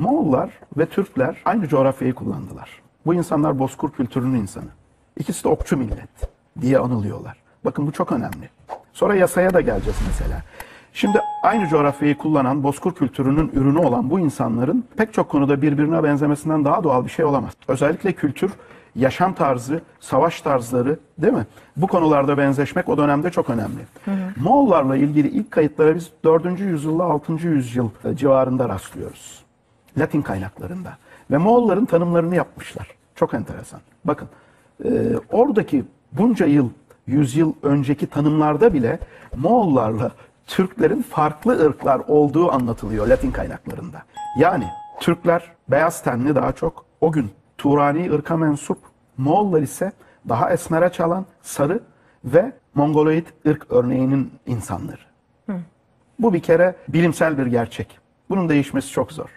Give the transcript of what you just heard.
Moğollar ve Türkler aynı coğrafyayı kullandılar. Bu insanlar bozkır kültürünün insanı. İkisi de okçu millet diye anılıyorlar. Bakın bu çok önemli. Sonra yasaya da geleceğiz mesela. Şimdi aynı coğrafyayı kullanan, bozkır kültürünün ürünü olan bu insanların pek çok konuda birbirine benzemesinden daha doğal bir şey olamaz. Özellikle kültür, yaşam tarzı, savaş tarzları değil mi? Bu konularda benzeşmek o dönemde çok önemli. Hı hı. Moğollarla ilgili ilk kayıtlara biz 4. yüzyılla 6. yüzyıl civarında rastlıyoruz. Latin kaynaklarında. Ve Moğolların tanımlarını yapmışlar. Çok enteresan. Bakın oradaki bunca yıl, yüzyıl önceki tanımlarda bile Moğollarla Türklerin farklı ırklar olduğu anlatılıyor Latin kaynaklarında. Yani Türkler beyaz tenli daha çok o gün Turani ırka mensup, Moğollar ise daha esmere çalan sarı ve Mongoloid ırk örneğinin insanları. Hı. Bu bir kere bilimsel bir gerçek. Bunun değişmesi çok zor.